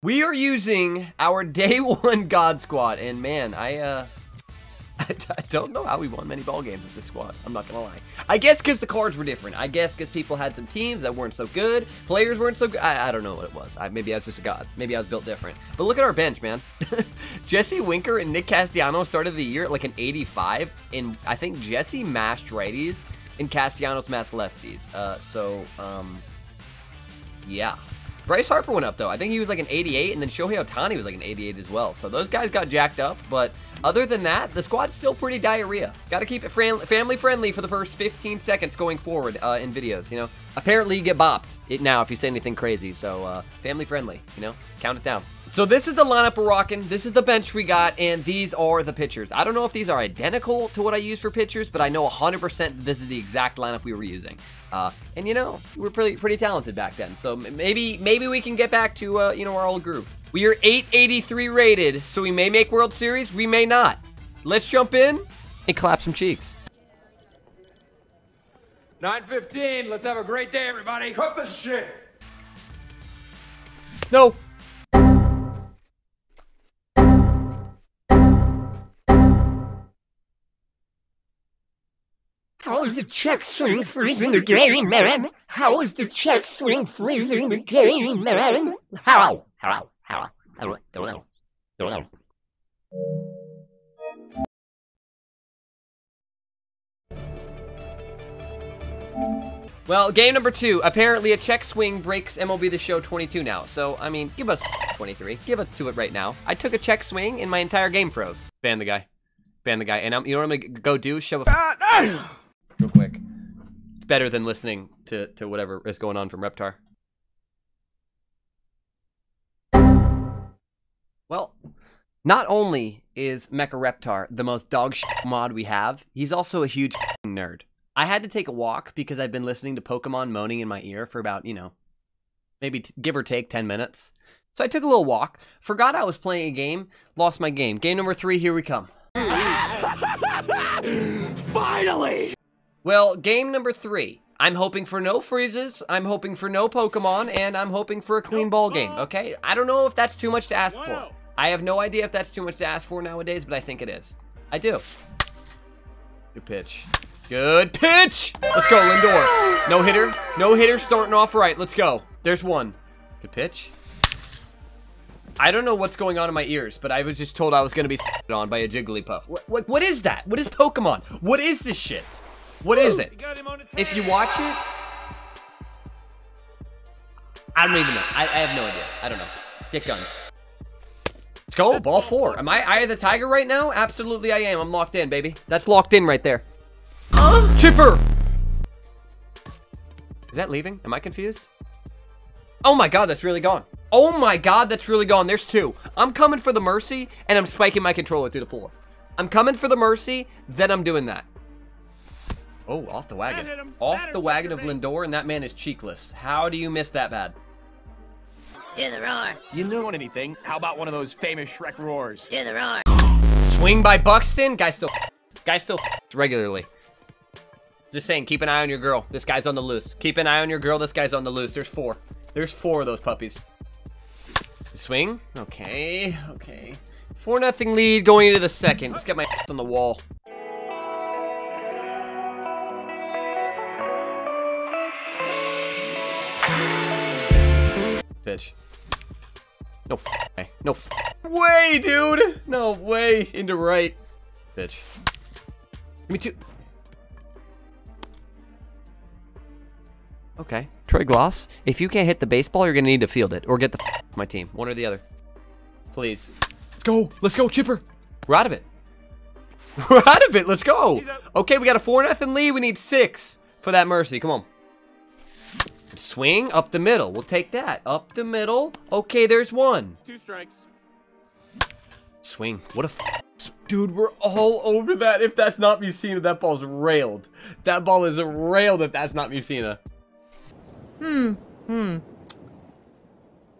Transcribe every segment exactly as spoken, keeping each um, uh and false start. We are using our day one God Squad, and man, I uh, I, I don't know how we won many ball games with this squad. I'm not gonna lie. I guess because the cards were different. I guess because people had some teams that weren't so good, players weren't so good. I, I don't know what it was. I, maybe I was just a god. Maybe I was built different. But look at our bench, man. Jesse Winker and Nick Castellanos started the year at like an eighty-five, and I think Jesse mashed righties and Castellanos mashed lefties. Uh, so um, yeah. Bryce Harper went up, though. I think he was like an eighty-eight, and then Shohei Ohtani was like an eighty-eight as well. So those guys got jacked up, but other than that, the squad's still pretty diarrhea. Got to keep it family-friendly for the first fifteen seconds going forward uh, in videos, you know? Apparently, you get bopped it now if you say anything crazy, so uh, family-friendly, you know? Count it down. So this is the lineup we're rocking, this is the bench we got, and these are the pitchers. I don't know if these are identical to what I use for pitchers, but I know one hundred percent this is the exact lineup we were using. Uh, and you know, we were pretty pretty talented back then, so maybe maybe we can get back to uh, you know, our old groove. We are eight eighty-three rated, so we may make World Series, we may not. Let's jump in and clap some cheeks. nine fifteen, let's have a great day, everybody. Cut the shit. No. How is the check swing freezing the game, man? How is the check swing freezing the game, man? How? How? How? I don't know. Don't know. Well, game number two. Apparently, a check swing breaks M L B The Show twenty-two now. So, I mean, give us twenty-three. Give us to it right now. I took a check swing and my entire game froze. Ban the guy. Ban the guy. And I'm, you know what I'm gonna go do? Shove a. Ah, ah! Real quick. It's better than listening to, to whatever is going on from Reptar. Well, not only is Mecha Reptar the most dog shit mod we have, he's also a huge nerd. I had to take a walk because I've been listening to Pokemon moaning in my ear for about, you know, maybe t give or take ten minutes. So I took a little walk, forgot I was playing a game, lost my game. Game number three, here we come. Finally! Well, game number three. I'm hoping for no freezes, I'm hoping for no Pokemon, and I'm hoping for a clean ball game, okay? I don't know if that's too much to ask for. I have no idea if that's too much to ask for nowadays, but I think it is. I do. Good pitch. Good pitch! Let's go, Lindor. No hitter. No hitter starting off right. Let's go. There's one. Good pitch. I don't know what's going on in my ears, but I was just told I was going to be s***ed on by a Jigglypuff. What, what, what is that? What is Pokemon? What is this shit? What is it? If you watch it, I don't even know. I, I have no idea. I don't know. Get gunned. Let's go. Ball four. Am I Eye of the Tiger right now? Absolutely I am. I'm locked in, baby. That's locked in right there. Huh? Chipper! Is that leaving? Am I confused? Oh my god, that's really gone. Oh my god, that's really gone. There's two. I'm coming for the mercy, and I'm spiking my controller through the floor. I'm coming for the mercy, then I'm doing that. Oh, off the wagon. Off the wagon of Lindor, and that man is cheekless. How do you miss that bad? Do the roar. You don't want anything. How about one of those famous Shrek roars? Do the roar. Swing by Buxton. Guy still Guy still regularly. Just saying, keep an eye on your girl. This guy's on the loose. Keep an eye on your girl. This guy's on the loose. There's four. There's four of those puppies. Swing. Okay. Okay. four nothing lead going into the second. Let's get my ass on the wall. Bitch. No f way. No f way, dude. No way. Into right. Bitch. Give me two. Okay. Troy Glaus, if you can't hit the baseball, you're going to need to field it. Or get the f off my team. One or the other. Please. Let's go. Let's go, Chipper. We're out of it. We're out of it. Let's go. Okay, we got a four nothing lead. We need six for that mercy. Come on. Swing up the middle. We'll take that. Up the middle. Okay, there's one. Two strikes. Swing. What a f. Dude, we're all over that. If that's not Mussina, that ball's railed. That ball is railed if that's not Mussina. Hmm. Hmm.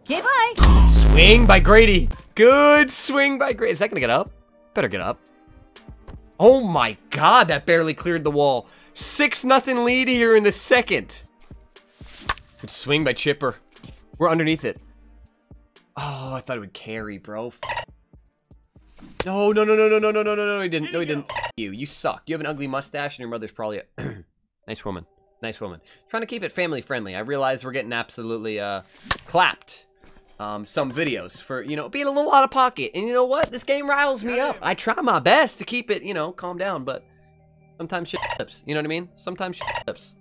Goodbye. Swing by Grady. Good swing by Grady. Is that going to get up? Better get up. Oh my god, that barely cleared the wall. six nothing lead here in the second. Good swing by Chipper. We're underneath it. Oh, I thought it would carry, bro. No, no, no, no, no, no, no, no, no, no, he didn't. No, he didn't. F you. You suck. You have an ugly mustache and your mother's probably a nice woman. Nice woman. Trying to keep it family friendly. I realize we're getting absolutely uh clapped. Um, some videos for, you know, being a little out of pocket. And you know what? This game riles me up. I try my best to keep it, you know, calm down, but sometimes shit slips. You know what I mean? Sometimes shit slips.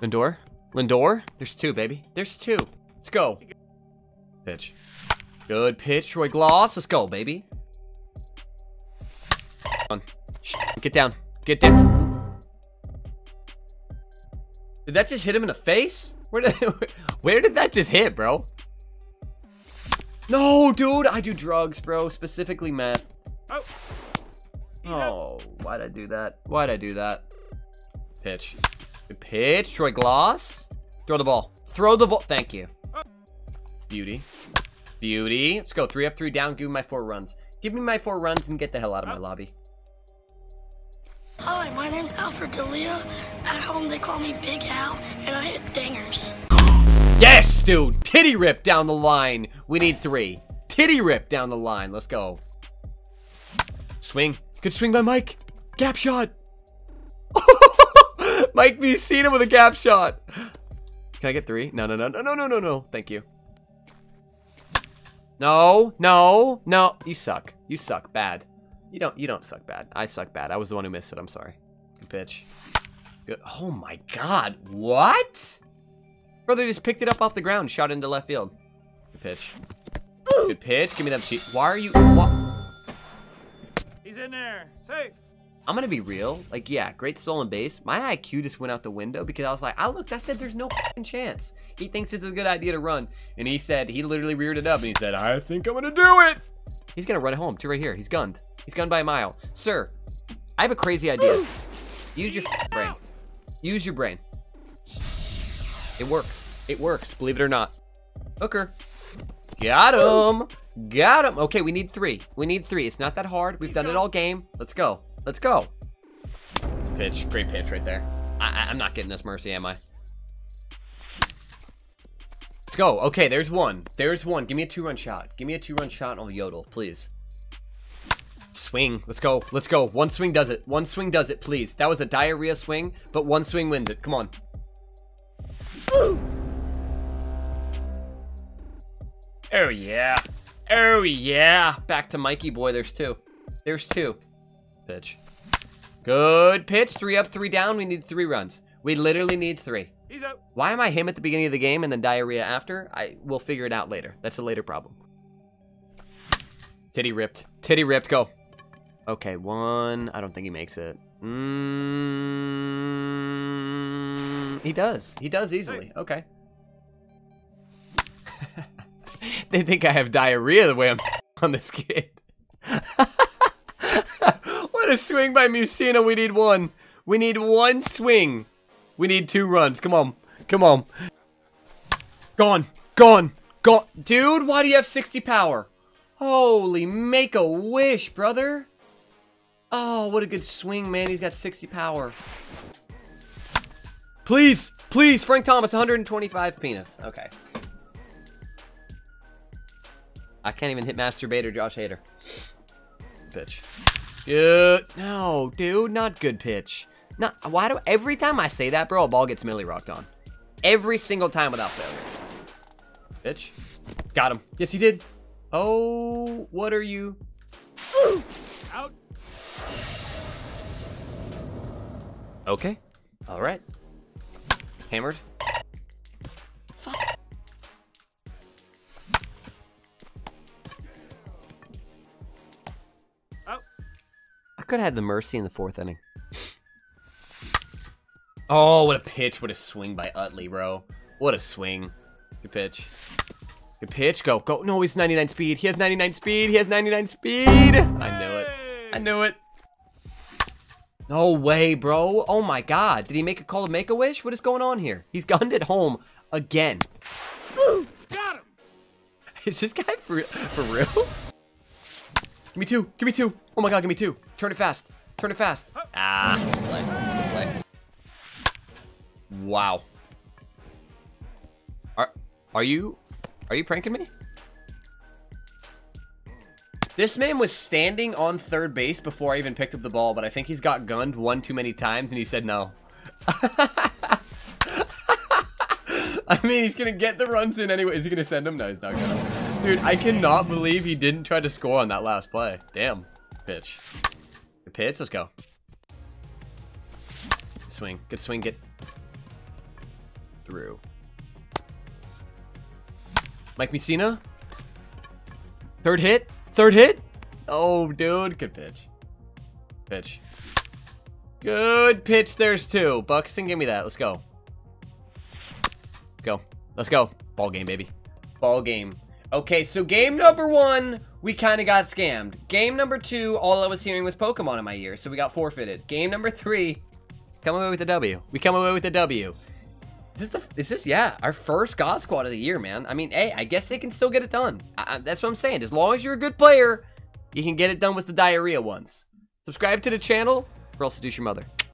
Lindor? Lindor? There's two, baby. There's two. Let's go. Pitch. Good pitch, Troy Glaus. Let's go, baby. Come on. Get down. Get down. Did that just hit him in the face? Where did, where did that just hit, bro? No, dude, I do drugs, bro. Specifically meth. Oh, oh, why'd I do that? Why'd I do that? Pitch. Pitch, Troy Glaus. Throw the ball. Throw the ball. Thank you. Beauty. Beauty. Let's go. Three up, three down. Give me my four runs. Give me my four runs and get the hell out of my lobby. Hi, my name's Alfred DeLia. At home, they call me Big Al, and I hit dingers. Yes, dude! Titty rip down the line. We need three. Titty rip down the line. Let's go. Swing. Good swing by Mike. Gap shot. Mike Mussina with a gap shot. Can I get three? No, no, no, no, no, no, no, no. Thank you. No, no, no. You suck. You suck bad. You don't, you don't suck bad. I suck bad. I was the one who missed it. I'm sorry. Good pitch. Good. Oh my God. What? Bro, they just picked it up off the ground. Shot into left field. Good pitch. Ooh. Good pitch. Give me that sheet. Why are you? Why? He's in there. Safe. I'm going to be real. Like, yeah, great stolen base. My I Q just went out the window because I was like, I looked, I said, there's no chance. He thinks this is a good idea to run. And he said, he literally reared it up and he said, I think I'm going to do it. He's going to run home to right here. He's gunned. He's gone by a mile. Sir, I have a crazy idea. Use your brain. Use your brain. It works. It works, believe it or not. Hooker. Got him. Got him. Okay, we need three. We need three. It's not that hard. We've done it all game. Let's go. Let's go. Pitch. Great pitch right there. I, I, I'm not getting this mercy, am I? Let's go. Okay, there's one. There's one. Give me a two-run shot. Give me a two-run shot and I'll yodel, please. Swing. Let's go. Let's go. One swing does it. One swing does it, please. That was a diarrhea swing, but one swing wins it. Come on. Ooh. Oh, yeah. Oh, yeah. Back to Mikey boy. There's two. There's two. Pitch. Good pitch. Three up, three down. We need three runs. We literally need three. He's up. Why am I him at the beginning of the game and then diarrhea after? I will figure it out later. That's a later problem. Titty ripped. Titty ripped. Go. Okay, one. I don't think he makes it. Mm, he does. He does easily. Okay. They think I have diarrhea the way I'm on this kid. What a swing by Mussina. We need one. We need one swing. We need two runs. Come on. Come on. Gone. Gone. Gone. Dude, why do you have sixty power? Holy make a wish, brother. Oh, what a good swing, man. He's got sixty power. Please, please, Frank Thomas, one hundred twenty-five penis. Okay. I can't even hit masturbator Josh Hader. Pitch. Good. No, dude, not good pitch. Not, why do, every time I say that, bro, a ball gets milli rocked on. Every single time without failure. Pitch. Got him. Yes, he did. Oh, what are you? Ooh. Out. Okay. All right. Hammered. Fuck. Oh. I could have had the mercy in the fourth inning. Oh, what a pitch. What a swing by Utley, bro. What a swing. Good pitch. Good pitch. Go. Go. No, he's ninety-nine speed. He has ninety-nine speed. He has ninety-nine speed. I knew it. I knew it. No way, bro. Oh my God. Did he make a call to make a wish? What is going on here? He's gunned it home again. Ooh. Got him. Is this guy for, for real? Give me two. Give me two. Oh my God. Give me two. Turn it fast. Turn it fast. Oh. Ah. Play. Play. Wow. Are, are you? Are you pranking me? This man was standing on third base before I even picked up the ball, but I think he's got gunned one too many times, and he said no. I mean, he's going to get the runs in anyway. Is he going to send him? No, he's not going to. Dude, I cannot believe he didn't try to score on that last play. Damn. Pitch. Good pitch. Let's go. Good swing. Good swing. Get through. Mike Mussina. Third hit. Third hit? Oh, dude. Good pitch. Pitch. Good pitch. There's two. Buxton, give me that. Let's go. Go. Let's go. Ball game, baby. Ball game. Okay, so game number one, we kind of got scammed. Game number two, all I was hearing was Pokemon in my ear, so we got forfeited. Game number three, come away with a W. We come away with a W. Is this, the, is this, yeah, our first God Squad of the year, man. I mean, hey, I guess they can still get it done. I, I, that's what I'm saying. As long as you're a good player, you can get it done with the diarrhea ones. Subscribe to the channel, or else seduce your mother.